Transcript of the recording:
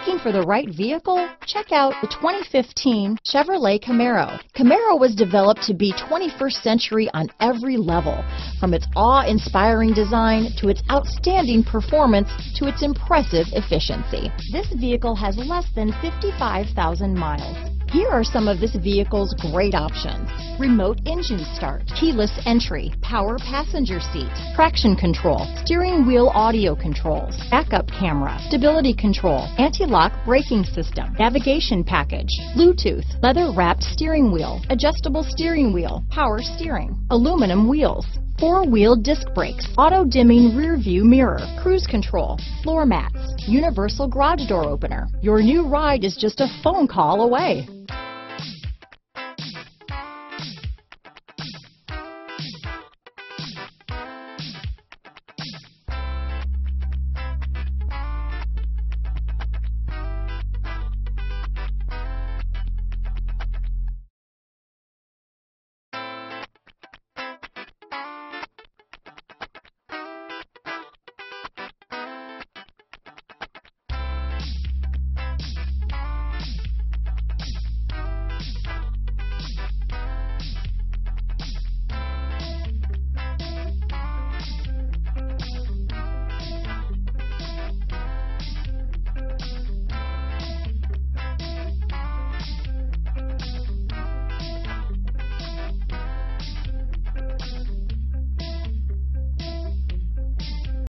Looking for the right vehicle? Check out the 2015 Chevrolet Camaro. Camaro was developed to be 21st century on every level, from its awe-inspiring design to its outstanding performance to its impressive efficiency. This vehicle has less than 55,000 miles. Here are some of this vehicle's great options: remote engine start, keyless entry, power passenger seat, traction control, steering wheel audio controls, backup camera, stability control, anti-lock braking system, navigation package, Bluetooth, leather-wrapped steering wheel, adjustable steering wheel, power steering, aluminum wheels, four-wheel disc brakes, auto-dimming rear-view mirror, cruise control, floor mats, universal garage door opener. Your new ride is just a phone call away.